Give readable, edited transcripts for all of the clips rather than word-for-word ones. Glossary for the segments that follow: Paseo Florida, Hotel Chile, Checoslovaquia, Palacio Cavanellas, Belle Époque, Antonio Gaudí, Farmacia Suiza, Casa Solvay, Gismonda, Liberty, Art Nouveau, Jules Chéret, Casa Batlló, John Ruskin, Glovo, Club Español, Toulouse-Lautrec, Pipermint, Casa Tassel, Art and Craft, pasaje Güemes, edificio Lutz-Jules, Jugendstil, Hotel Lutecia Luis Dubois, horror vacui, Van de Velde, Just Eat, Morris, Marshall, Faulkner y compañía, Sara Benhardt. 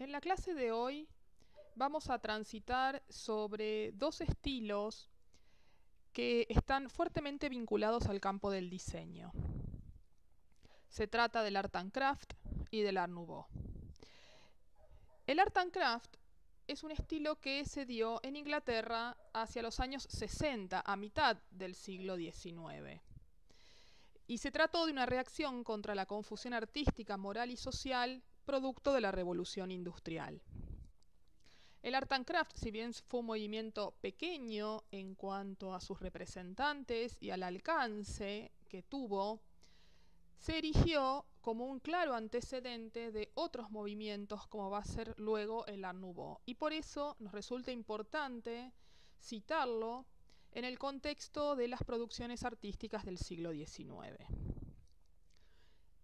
En la clase de hoy vamos a transitar sobre dos estilos que están fuertemente vinculados al campo del diseño. Se trata del Art and Craft y del Art Nouveau. El Art and Craft es un estilo que se dio en Inglaterra hacia los años 60, a mitad del siglo XIX. Y se trató de una reacción contra la confusión artística, moral y social producto de la Revolución Industrial. El Art and Craft, si bien fue un movimiento pequeño en cuanto a sus representantes y al alcance que tuvo, se erigió como un claro antecedente de otros movimientos como va a ser luego el Art Nouveau. Y por eso nos resulta importante citarlo en el contexto de las producciones artísticas del siglo XIX.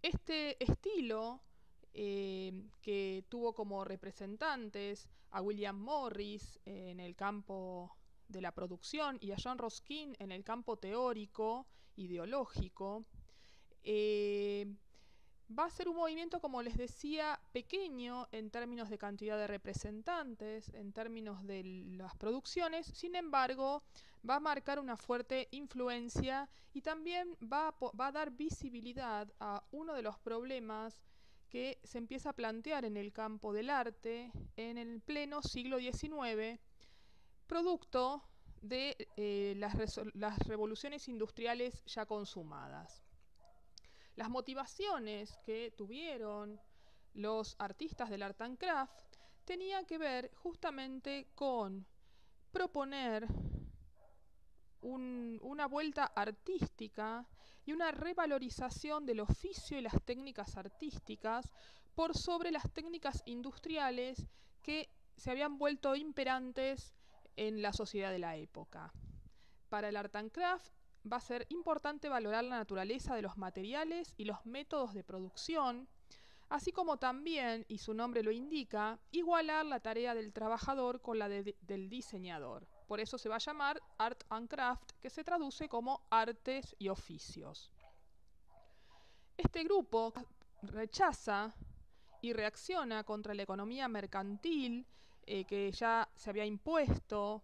Este estilo que tuvo como representantes a William Morris en el campo de la producción y a John Ruskin en el campo teórico, ideológico, va a ser un movimiento, como les decía, pequeño en términos de cantidad de representantes, en términos de las producciones, sin embargo, va a marcar una fuerte influencia y también va a dar visibilidad a uno de los problemas que se empieza a plantear en el campo del arte en el pleno siglo XIX, producto de las revoluciones industriales ya consumadas. Las motivaciones que tuvieron los artistas del Art and Craft tenían que ver justamente con proponer una vuelta artística y una revalorización del oficio y las técnicas artísticas por sobre las técnicas industriales que se habían vuelto imperantes en la sociedad de la época. Para el Art and Craft va a ser importante valorar la naturaleza de los materiales y los métodos de producción, así como también, y su nombre lo indica, igualar la tarea del trabajador con la del diseñador. Por eso se va a llamar Art and Craft, que se traduce como artes y oficios. Este grupo rechaza y reacciona contra la economía mercantil que ya se había impuesto,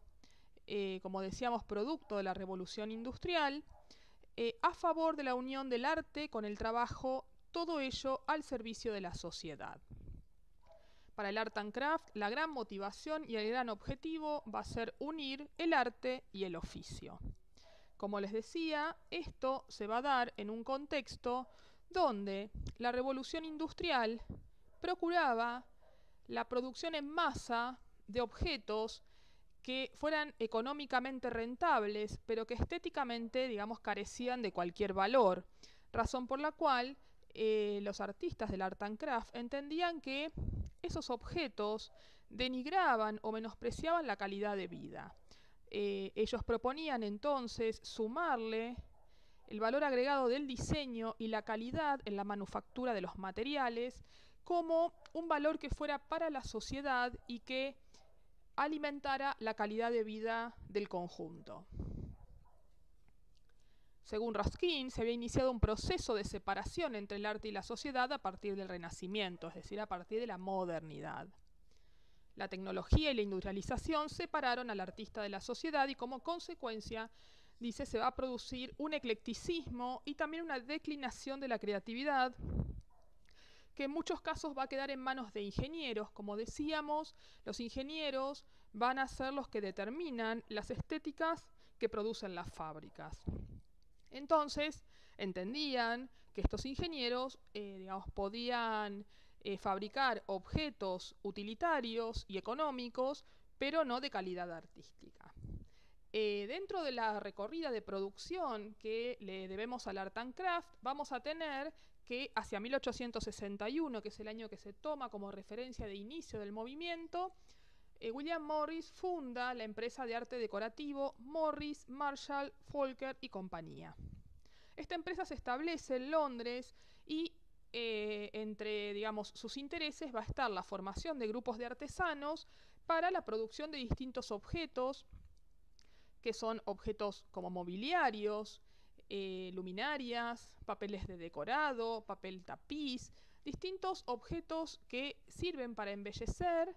como decíamos, producto de la Revolución Industrial, a favor de la unión del arte con el trabajo, todo ello al servicio de la sociedad. Para el Art and Craft, la gran motivación y el gran objetivo va a ser unir el arte y el oficio. Como les decía, esto se va a dar en un contexto donde la Revolución Industrial procuraba la producción en masa de objetos que fueran económicamente rentables, pero que estéticamente, digamos, carecían de cualquier valor, razón por la cual los artistas del Art and Craft entendían que esos objetos denigraban o menospreciaban la calidad de vida. Ellos proponían entonces sumarle el valor agregado del diseño y la calidad en la manufactura de los materiales como un valor que fuera para la sociedad y que alimentara la calidad de vida del conjunto. Según Ruskin, se había iniciado un proceso de separación entre el arte y la sociedad a partir del Renacimiento, es decir, a partir de la modernidad. La tecnología y la industrialización separaron al artista de la sociedad y como consecuencia, dice, se va a producir un eclecticismo y también una declinación de la creatividad, que en muchos casos va a quedar en manos de ingenieros. Como decíamos, los ingenieros van a ser los que determinan las estéticas que producen las fábricas. Entonces, entendían que estos ingenieros digamos, podían fabricar objetos utilitarios y económicos, pero no de calidad artística. Dentro de la recorrida de producción que le debemos al Art and Craft, vamos a tener que hacia 1861, que es el año que se toma como referencia de inicio del movimiento, William Morris funda la empresa de arte decorativo Morris, Marshall, Faulkner y compañía. Esta empresa se establece en Londres y entre, digamos, sus intereses va a estar la formación de grupos de artesanos para la producción de distintos objetos, que son objetos como mobiliarios, luminarias, papeles de decorado, papel tapiz, distintos objetos que sirven para embellecer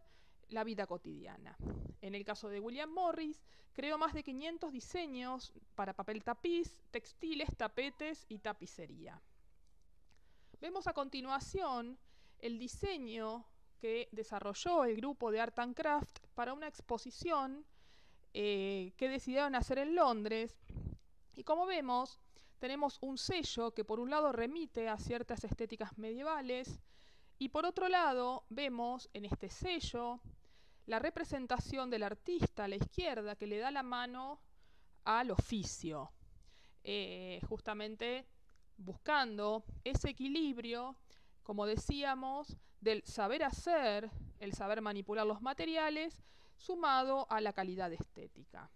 la vida cotidiana. En el caso de William Morris, creó más de 500 diseños para papel tapiz, textiles, tapetes y tapicería. Vemos a continuación el diseño que desarrolló el grupo de Art and Craft para una exposición que decidieron hacer en Londres. Y como vemos, tenemos un sello que por un lado remite a ciertas estéticas medievales y por otro lado vemos en este sello la representación del artista a la izquierda que le da la mano al oficio, justamente buscando ese equilibrio, como decíamos, del saber hacer, el saber manipular los materiales, sumado a la calidad estética.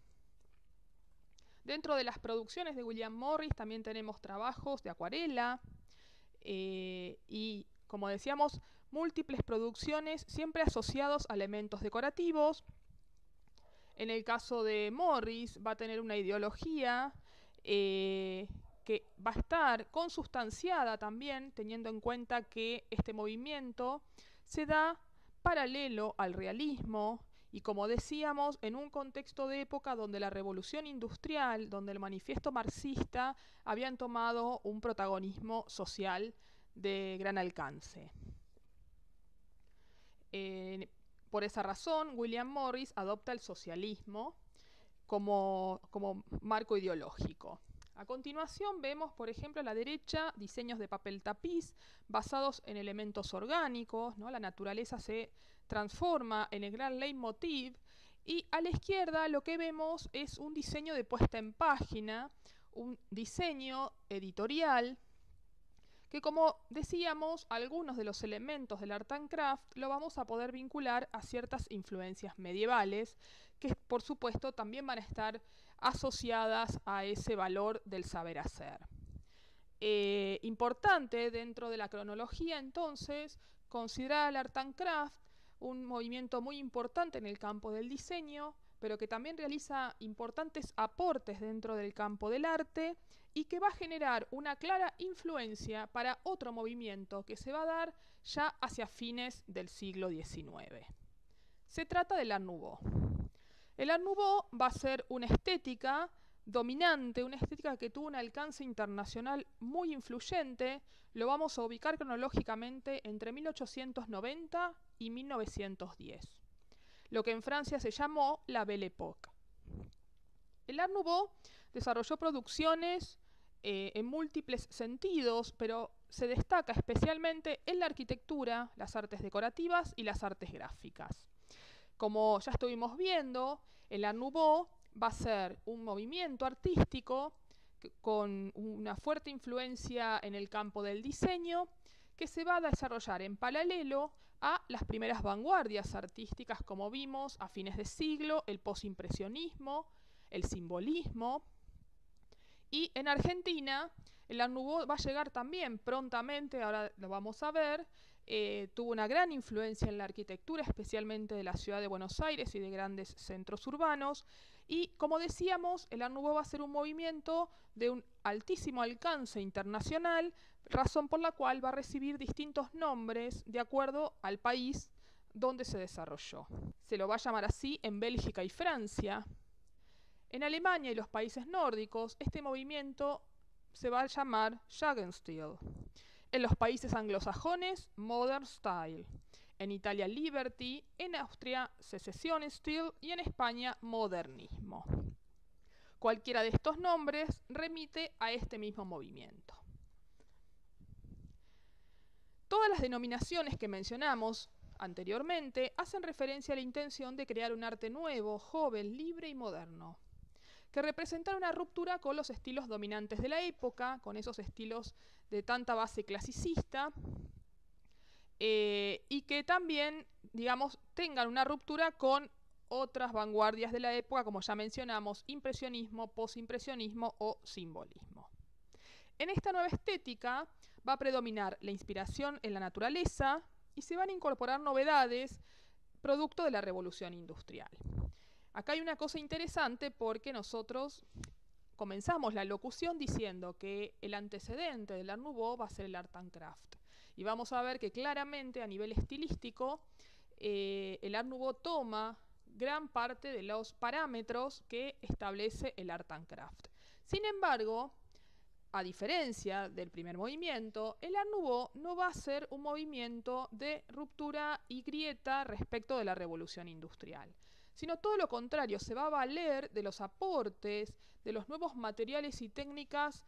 Dentro de las producciones de William Morris también tenemos trabajos de acuarela y, como decíamos, múltiples producciones siempre asociados a elementos decorativos. En el caso de Morris va a tener una ideología que va a estar consustanciada también, teniendo en cuenta que este movimiento se da paralelo al realismo y, como decíamos, en un contexto de época donde la revolución industrial, donde el manifiesto marxista habían tomado un protagonismo social de gran alcance. Por esa razón, William Morris adopta el socialismo como marco ideológico. A continuación vemos, por ejemplo, a la derecha diseños de papel tapiz basados en elementos orgánicos, ¿no? La naturaleza se transforma en el gran leitmotiv, y a la izquierda lo que vemos es un diseño de puesta en página, un diseño editorial, que, como decíamos, algunos de los elementos del Art and Craft lo vamos a poder vincular a ciertas influencias medievales que, por supuesto, también van a estar asociadas a ese valor del saber hacer. Importante dentro de la cronología, entonces, considerar al Art and Craft un movimiento muy importante en el campo del diseño, pero que también realiza importantes aportes dentro del campo del arte y que va a generar una clara influencia para otro movimiento que se va a dar ya hacia fines del siglo XIX. Se trata del Art Nouveau. El Art Nouveau va a ser una estética dominante, una estética que tuvo un alcance internacional muy influyente. Lo vamos a ubicar cronológicamente entre 1890 y 1910. Lo que en Francia se llamó la Belle Époque. El Art Nouveau desarrolló producciones en múltiples sentidos, pero se destaca especialmente en la arquitectura, las artes decorativas y las artes gráficas. Como ya estuvimos viendo, el Art Nouveau va a ser un movimiento artístico con una fuerte influencia en el campo del diseño, que se va a desarrollar en paralelo a las primeras vanguardias artísticas, como vimos a fines de siglo, el posimpresionismo, el simbolismo. Y en Argentina, el Art Nouveau va a llegar también prontamente, ahora lo vamos a ver, tuvo una gran influencia en la arquitectura, especialmente de la ciudad de Buenos Aires y de grandes centros urbanos. Y, como decíamos, el Art Nouveau va a ser un movimiento de un altísimo alcance internacional, razón por la cual va a recibir distintos nombres de acuerdo al país donde se desarrolló. Se lo va a llamar así en Bélgica y Francia. En Alemania y los países nórdicos, este movimiento se va a llamar Jugendstil. En los países anglosajones, Modern Style. En Italia, Liberty. En Austria, Secession Style. Y en España, Modernismo. Cualquiera de estos nombres remite a este mismo movimiento. Todas las denominaciones que mencionamos anteriormente hacen referencia a la intención de crear un arte nuevo, joven, libre y moderno, que representara una ruptura con los estilos dominantes de la época, con esos estilos de tanta base clasicista, y que también, digamos, tengan una ruptura con otras vanguardias de la época, como ya mencionamos, impresionismo, posimpresionismo o simbolismo. En esta nueva estética va a predominar la inspiración en la naturaleza y se van a incorporar novedades producto de la revolución industrial. Acá hay una cosa interesante porque nosotros comenzamos la locución diciendo que el antecedente del Art Nouveau va a ser el Art and Craft. Y vamos a ver que claramente a nivel estilístico el Art Nouveau toma gran parte de los parámetros que establece el Art and Craft. Sin embargo, a diferencia del primer movimiento, el Art Nouveau no va a ser un movimiento de ruptura y grieta respecto de la revolución industrial, sino todo lo contrario, se va a valer de los aportes, de los nuevos materiales y técnicas,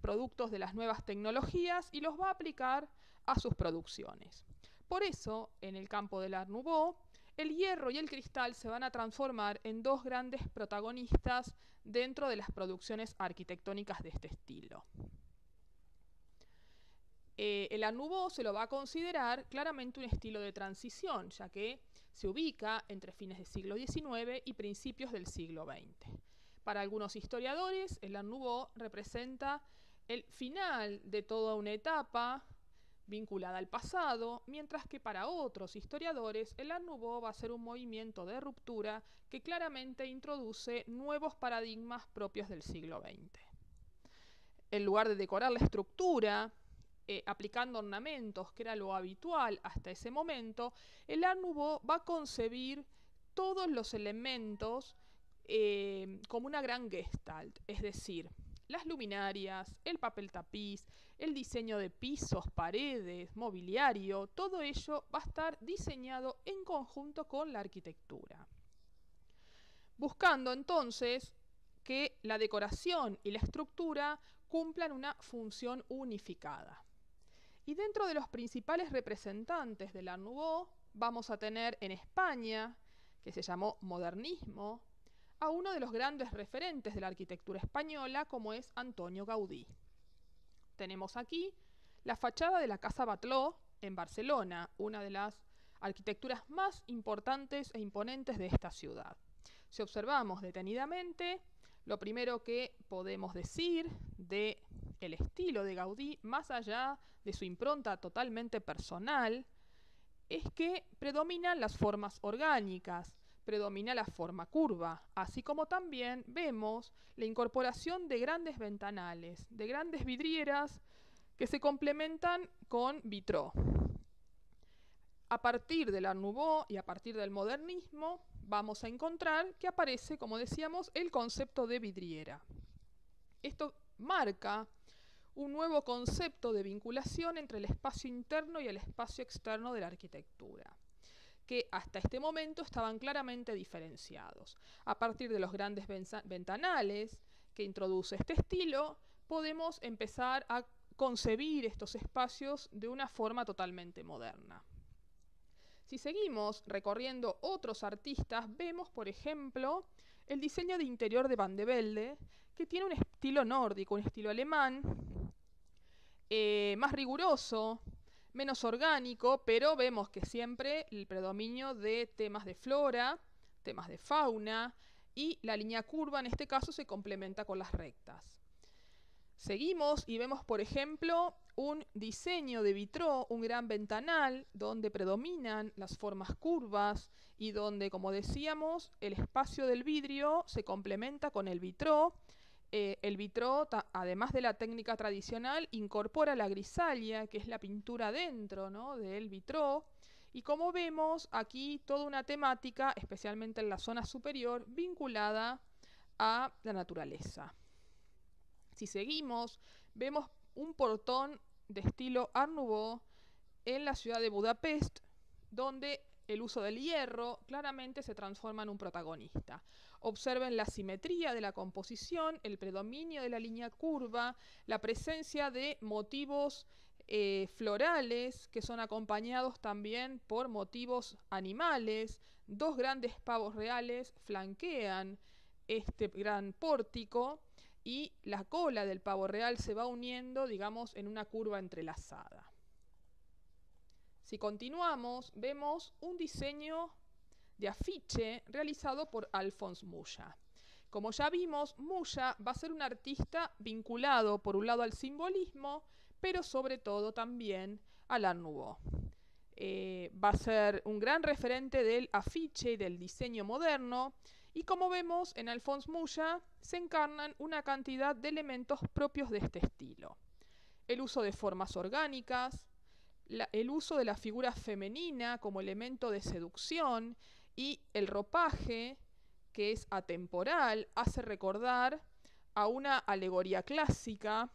productos de las nuevas tecnologías, y los va a aplicar a sus producciones. Por eso, en el campo del Art Nouveau, el hierro y el cristal se van a transformar en dos grandes protagonistas dentro de las producciones arquitectónicas de este estilo. El Art Nouveau se lo va a considerar claramente un estilo de transición, ya que se ubica entre fines del siglo XIX y principios del siglo XX. Para algunos historiadores, el Art Nouveau representa el final de toda una etapa vinculada al pasado, mientras que para otros historiadores el Art Nouveau va a ser un movimiento de ruptura que claramente introduce nuevos paradigmas propios del siglo XX. En lugar de decorar la estructura aplicando ornamentos, que era lo habitual hasta ese momento, el Art Nouveau va a concebir todos los elementos como una gran gestalt, es decir, las luminarias, el papel tapiz, el diseño de pisos, paredes, mobiliario, todo ello va a estar diseñado en conjunto con la arquitectura. Buscando entonces que la decoración y la estructura cumplan una función unificada. Y dentro de los principales representantes del Art Nouveau vamos a tener en España, que se llamó Modernismo, a uno de los grandes referentes de la arquitectura española, como es Antonio Gaudí. Tenemos aquí la fachada de la Casa Batlló en Barcelona, una de las arquitecturas más importantes e imponentes de esta ciudad. Si observamos detenidamente, lo primero que podemos decir de el estilo de Gaudí, más allá de su impronta totalmente personal, es que predominan las formas orgánicas, predomina la forma curva, así como también vemos la incorporación de grandes ventanales, de grandes vidrieras que se complementan con vitró. A partir del Art Nouveau y a partir del modernismo vamos a encontrar que aparece, como decíamos, el concepto de vidriera. Esto marca un nuevo concepto de vinculación entre el espacio interno y el espacio externo de la arquitectura, que hasta este momento estaban claramente diferenciados. A partir de los grandes ventanales que introduce este estilo, podemos empezar a concebir estos espacios de una forma totalmente moderna. Si seguimos recorriendo otros artistas, vemos, por ejemplo, el diseño de interior de Van de Velde, que tiene un estilo nórdico, un estilo alemán, más riguroso, menos orgánico, pero vemos que siempre el predominio de temas de flora, temas de fauna, y la línea curva en este caso se complementa con las rectas. Seguimos y vemos, por ejemplo, un diseño de vitró, un gran ventanal, donde predominan las formas curvas y donde, como decíamos, el espacio del vidrio se complementa con el vitró. El vitró, además de la técnica tradicional, incorpora la grisalla, que es la pintura dentro, ¿no?, del vitró. Y como vemos, aquí toda una temática, especialmente en la zona superior, vinculada a la naturaleza. Si seguimos, vemos un portón de estilo Art Nouveau en la ciudad de Budapest, donde el uso del hierro claramente se transforma en un protagonista. Observen la simetría de la composición, el predominio de la línea curva, la presencia de motivos florales que son acompañados también por motivos animales. Dos grandes pavos reales flanquean este gran pórtico y la cola del pavo real se va uniendo, digamos, en una curva entrelazada. Si continuamos, vemos un diseño de afiche realizado por Alphonse Mucha. Como ya vimos, Mucha va a ser un artista vinculado, por un lado, al simbolismo, pero sobre todo también al Art Nouveau. Va a ser un gran referente del afiche y del diseño moderno, y como vemos, en Alphonse Mucha se encarnan una cantidad de elementos propios de este estilo. el uso de formas orgánicas, el uso de la figura femenina como elemento de seducción y el ropaje, que es atemporal, hace recordar a una alegoría clásica.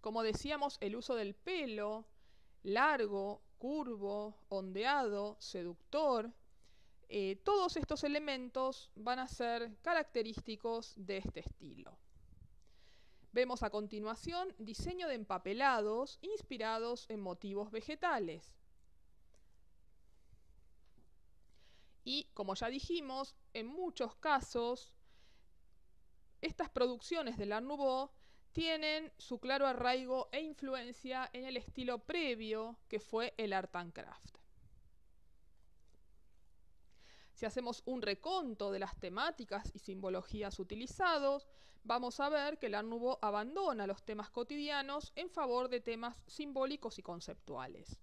Como decíamos, el uso del pelo, largo, curvo, ondeado, seductor, todos estos elementos van a ser característicos de este estilo. Vemos a continuación diseño de empapelados inspirados en motivos vegetales. Y, como ya dijimos, en muchos casos, estas producciones del Art Nouveau tienen su claro arraigo e influencia en el estilo previo, que fue el Art and Craft. Si hacemos un reconto de las temáticas y simbologías utilizados, vamos a ver que el Art Nouveau abandona los temas cotidianos en favor de temas simbólicos y conceptuales.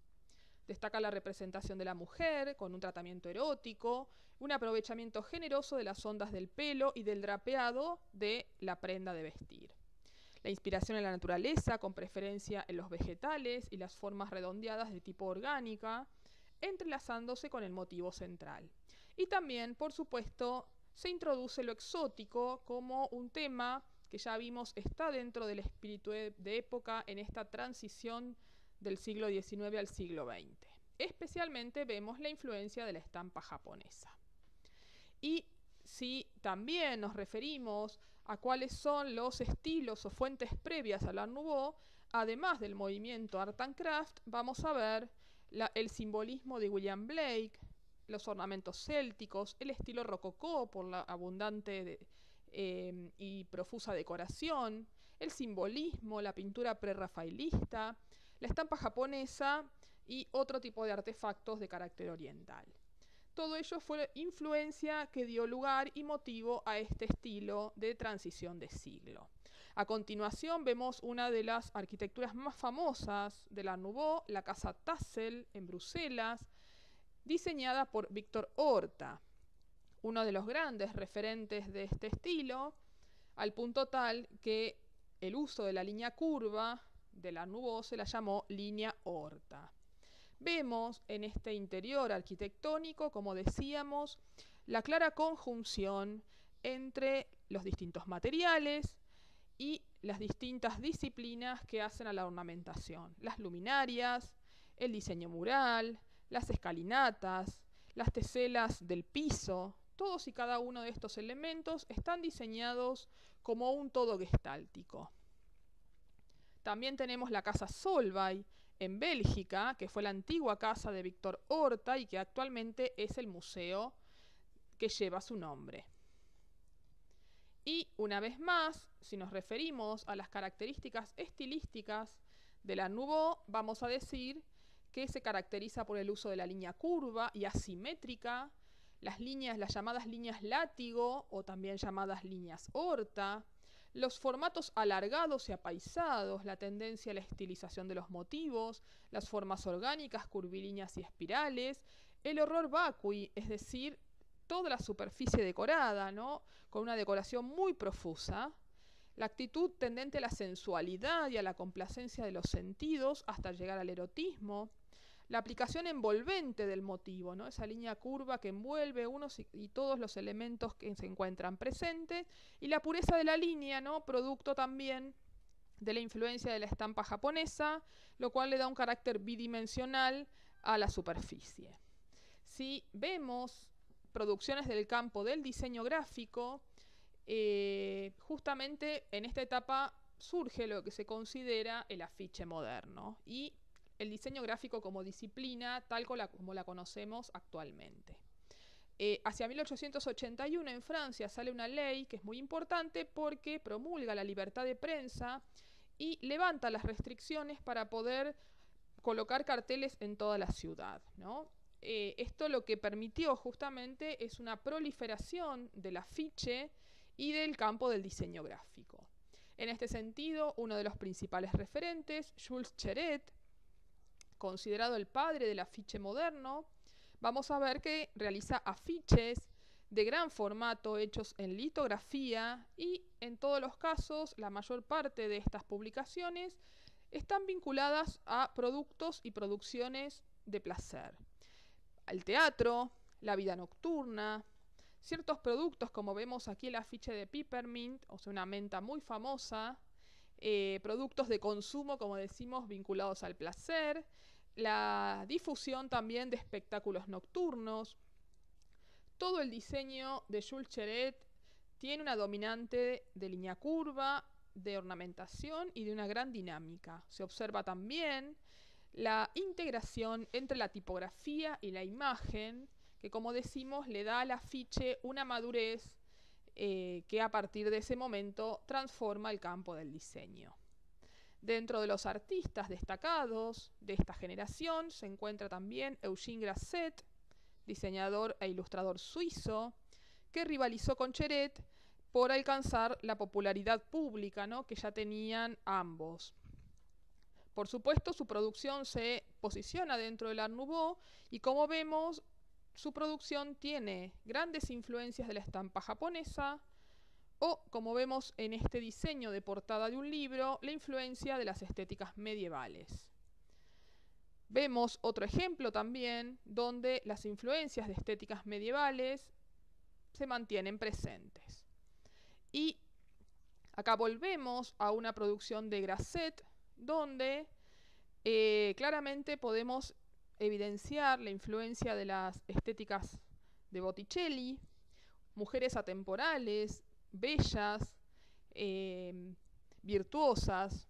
Destaca la representación de la mujer con un tratamiento erótico, un aprovechamiento generoso de las ondas del pelo y del drapeado de la prenda de vestir. La inspiración en la naturaleza, con preferencia en los vegetales y las formas redondeadas de tipo orgánica, entrelazándose con el motivo central. Y también, por supuesto, se introduce lo exótico como un tema que ya vimos está dentro del espíritu de época en esta transición del siglo XIX al siglo XX. Especialmente vemos la influencia de la estampa japonesa. Y si también nos referimos a cuáles son los estilos o fuentes previas al Art Nouveau, además del movimiento Art and Craft, vamos a ver el simbolismo de William Blake, los ornamentos célticos, el estilo rococó por la abundante y profusa decoración, el simbolismo, la pintura prerrafaelista, la estampa japonesa y otro tipo de artefactos de carácter oriental. Todo ello fue influencia que dio lugar y motivo a este estilo de transición de siglo. A continuación vemos una de las arquitecturas más famosas de la Art Nouveau, la Casa Tassel en Bruselas, diseñada por Víctor Horta, uno de los grandes referentes de este estilo, al punto tal que el uso de la línea curva de la Art Nouveau se la llamó línea Horta. Vemos en este interior arquitectónico, como decíamos, la clara conjunción entre los distintos materiales y las distintas disciplinas que hacen a la ornamentación. Las luminarias, el diseño mural, las escalinatas, las teselas del piso, todos y cada uno de estos elementos están diseñados como un todo gestáltico. También tenemos la Casa Solvay en Bélgica, que fue la antigua casa de Víctor Horta y que actualmente es el museo que lleva su nombre. Y una vez más, si nos referimos a las características estilísticas de la Art Nouveau, vamos a decir que se caracteriza por el uso de la línea curva y asimétrica, las llamadas líneas látigo o también llamadas líneas Horta, los formatos alargados y apaisados, la tendencia a la estilización de los motivos, las formas orgánicas, curvilíneas y espirales, el horror vacui, es decir, toda la superficie decorada, ¿no?, con una decoración muy profusa, la actitud tendente a la sensualidad y a la complacencia de los sentidos hasta llegar al erotismo, la aplicación envolvente del motivo, ¿no?, esa línea curva que envuelve unos y todos los elementos que se encuentran presentes, y la pureza de la línea, ¿no?, producto también de la influencia de la estampa japonesa, lo cual le da un carácter bidimensional a la superficie. Si vemos producciones del campo del diseño gráfico, justamente en esta etapa surge lo que se considera el afiche moderno y el diseño gráfico como disciplina, tal como la conocemos actualmente. Hacia 1881 en Francia sale una ley que es muy importante porque promulga la libertad de prensa y levanta las restricciones para poder colocar carteles en toda la ciudad, ¿no? Esto lo que permitió justamente es una proliferación del afiche y del campo del diseño gráfico. En este sentido, uno de los principales referentes, Jules Chéret, considerado el padre del afiche moderno, vamos a ver que realiza afiches de gran formato hechos en litografía y en todos los casos, la mayor parte de estas publicaciones están vinculadas a productos y producciones de placer. Al teatro, la vida nocturna, ciertos productos como vemos aquí el afiche de Pipermint, o sea, una menta muy famosa, productos de consumo, como decimos, vinculados al placer, la difusión también de espectáculos nocturnos. Todo el diseño de Jules Chéret tiene una dominante de línea curva, de ornamentación y de una gran dinámica. Se observa también la integración entre la tipografía y la imagen, que como decimos le da al afiche una madurez que a partir de ese momento transforma el campo del diseño. Dentro de los artistas destacados de esta generación se encuentra también Eugène Grasset, diseñador e ilustrador suizo, que rivalizó con Chéret por alcanzar la popularidad pública, ¿no?, que ya tenían ambos. Por supuesto, su producción se posiciona dentro del Art Nouveau y, como vemos, su producción tiene grandes influencias de la estampa japonesa o, como vemos en este diseño de portada de un libro, la influencia de las estéticas medievales. Vemos otro ejemplo también donde las influencias de estéticas medievales se mantienen presentes. Y acá volvemos a una producción de Grasset, donde claramente podemos evidenciar la influencia de las estéticas de Botticelli, mujeres atemporales, bellas, virtuosas.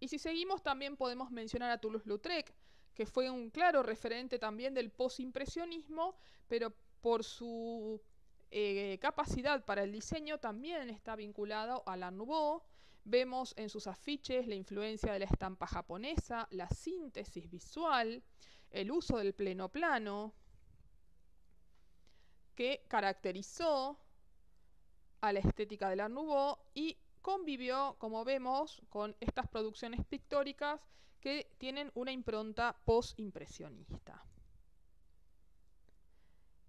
Y si seguimos también podemos mencionar a Toulouse-Lautrec, que fue un claro referente también del posimpresionismo, pero por su capacidad para el diseño también está vinculado al Art Nouveau. Vemos en sus afiches la influencia de la estampa japonesa, la síntesis visual, el uso del pleno plano, que caracterizó a la estética del Art Nouveau y convivió, como vemos, con estas producciones pictóricas que tienen una impronta postimpresionista.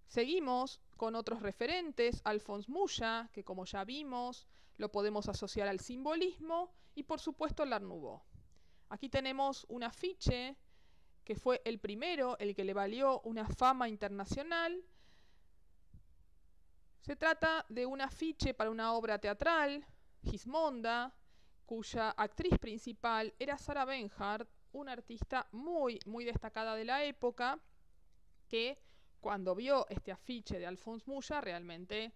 Seguimos con otros referentes, Alphonse Mucha, que como ya vimos, lo podemos asociar al simbolismo, y por supuesto al Art Nouveau. Aquí tenemos un afiche que fue el primero, el que le valió una fama internacional. Se trata de un afiche para una obra teatral, Gismonda, cuya actriz principal era Sara Benhardt, una artista muy, muy destacada de la época, que cuando vio este afiche de Alphonse Mucha, realmente,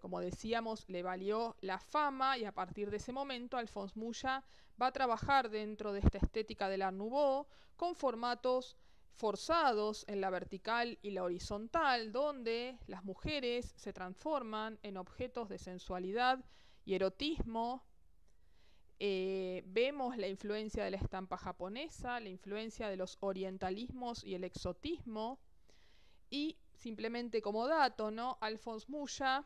como decíamos, le valió la fama, y a partir de ese momento Alphonse Mucha va a trabajar dentro de esta estética del Art Nouveau con formatos forzados en la vertical y la horizontal, donde las mujeres se transforman en objetos de sensualidad y erotismo. Vemos la influencia de la estampa japonesa, la influencia de los orientalismos y el exotismo. Y simplemente como dato, ¿no?, Alphonse Mucha,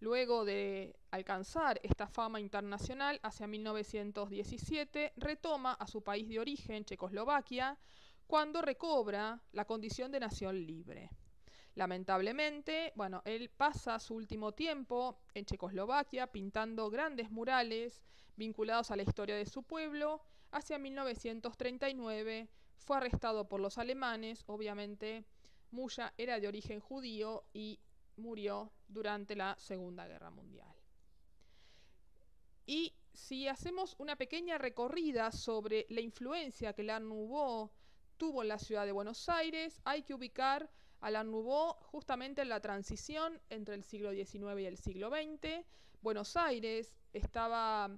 luego de alcanzar esta fama internacional hacia 1917, retoma a su país de origen, Checoslovaquia, cuando recobra la condición de nación libre. Lamentablemente, bueno, él pasa su último tiempo en Checoslovaquia pintando grandes murales vinculados a la historia de su pueblo. Hacia 1939 fue arrestado por los alemanes. Obviamente, Mucha era de origen judío y murió durante la Segunda Guerra Mundial. Y si hacemos una pequeña recorrida sobre la influencia que el Art Nouveau tuvo en la ciudad de Buenos Aires, hay que ubicar al Art Nouveau justamente en la transición entre el siglo XIX y el siglo XX. Buenos Aires estaba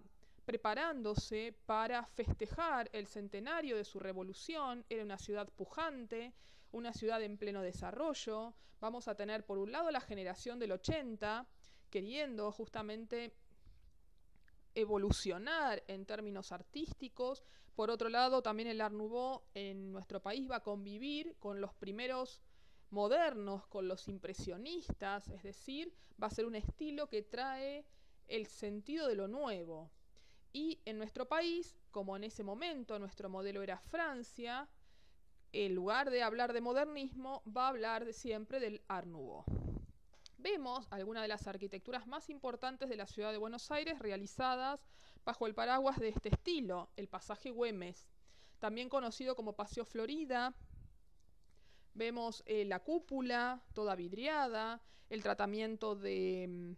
preparándose para festejar el centenario de su revolución. Era una ciudad pujante, una ciudad en pleno desarrollo. Vamos a tener por un lado la generación del 80, queriendo justamente evolucionar en términos artísticos. Por otro lado, también el Art Nouveau en nuestro país va a convivir con los primeros modernos, con los impresionistas, es decir, va a ser un estilo que trae el sentido de lo nuevo. Y en nuestro país, como en ese momento nuestro modelo era Francia, en lugar de hablar de modernismo, va a hablar siempre del Art Nouveau. Vemos algunas de las arquitecturas más importantes de la ciudad de Buenos Aires realizadas bajo el paraguas de este estilo, el pasaje Güemes, también conocido como Paseo Florida. Vemos la cúpula toda vidriada, el tratamiento de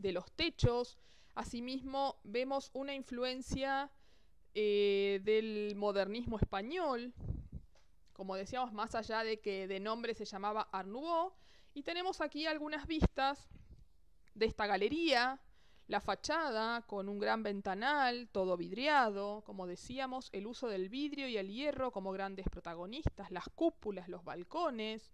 los techos. Asimismo, vemos una influencia del modernismo español, como decíamos, más allá de que de nombre se llamaba Art Nouveau. Y tenemos aquí algunas vistas de esta galería, la fachada con un gran ventanal, todo vidriado, como decíamos, el uso del vidrio y el hierro como grandes protagonistas, las cúpulas, los balcones,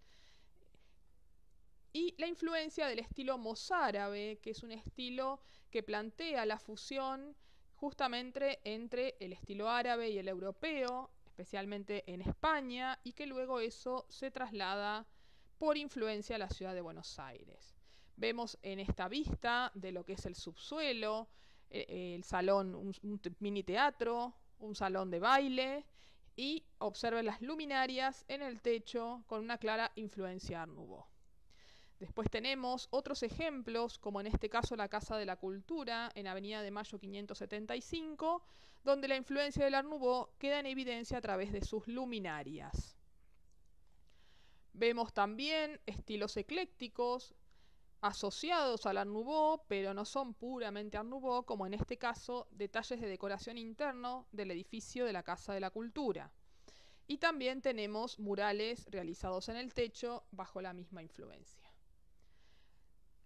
y la influencia del estilo mozárabe, que es un estilo que plantea la fusión justamente entre el estilo árabe y el europeo, especialmente en España, y que luego eso se traslada por influencia a la ciudad de Buenos Aires. Vemos en esta vista de lo que es el subsuelo, el salón, un mini teatro, un salón de baile, y observen las luminarias en el techo con una clara influencia Art Nouveau. Después tenemos otros ejemplos, como en este caso la Casa de la Cultura, en Avenida de Mayo 575, donde la influencia del Art Nouveau queda en evidencia a través de sus luminarias. Vemos también estilos eclécticos, asociados al Art Nouveau, pero no son puramente Art Nouveau, como en este caso, detalles de decoración interno del edificio de la Casa de la Cultura. Y también tenemos murales realizados en el techo bajo la misma influencia.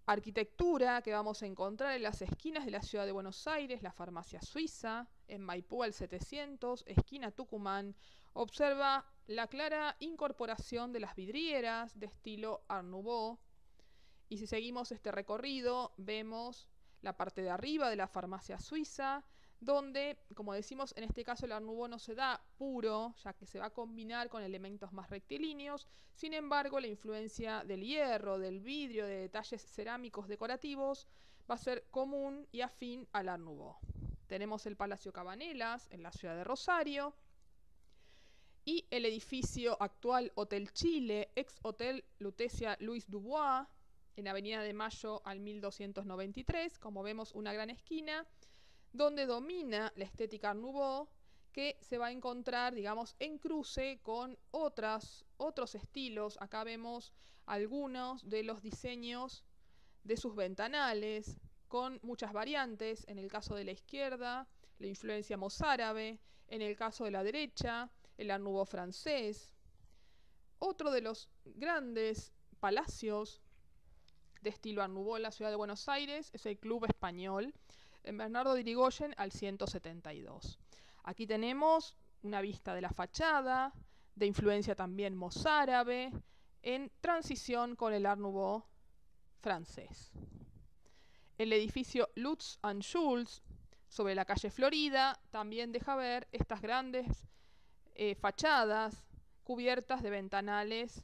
Arquitectura que vamos a encontrar en las esquinas de la ciudad de Buenos Aires, la Farmacia Suiza, en Maipú al 700, esquina Tucumán, observa la clara incorporación de las vidrieras de estilo Art Nouveau. Y si seguimos este recorrido, vemos la parte de arriba de la Farmacia Suiza, donde, como decimos, en este caso el Art Nouveau no se da puro, ya que se va a combinar con elementos más rectilíneos. Sin embargo, la influencia del hierro, del vidrio, de detalles cerámicos decorativos, va a ser común y afín al Art Nouveau. Tenemos el Palacio Cavanellas, en la ciudad de Rosario, y el edificio actual Hotel Chile, ex Hotel Lutecia Luis Dubois, en Avenida de Mayo al 1293, como vemos una gran esquina, donde domina la estética Art Nouveau, que se va a encontrar, digamos, en cruce con otros estilos. Acá vemos algunos de los diseños de sus ventanales, con muchas variantes. En el caso de la izquierda, la influencia mozárabe; en el caso de la derecha, el Art Nouveau francés. Otro de los grandes palacios de estilo Art Nouveau en la ciudad de Buenos Aires es el Club Español, en Bernardo de Irigoyen al 172. Aquí tenemos una vista de la fachada, de influencia también mozárabe, en transición con el Art Nouveau francés. El edificio Lutz-Jules, sobre la calle Florida, también deja ver estas grandes fachadas cubiertas de ventanales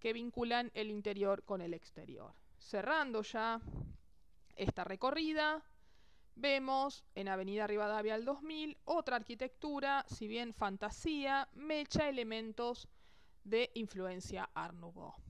que vinculan el interior con el exterior. Cerrando ya esta recorrida, vemos en Avenida Rivadavia al 2000 otra arquitectura, si bien fantasía, mecha elementos de influencia Art Nouveau.